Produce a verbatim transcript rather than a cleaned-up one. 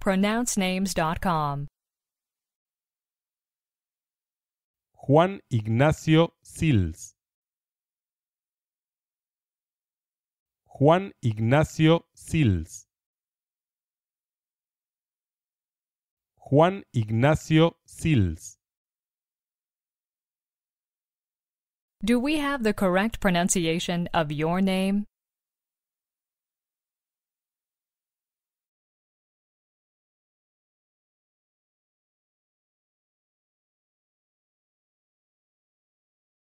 Pronounce Names dot com. Juan Ignacio Sills. Juan Ignacio Sills. Juan Ignacio Sills. Do we have the correct pronunciation of your name?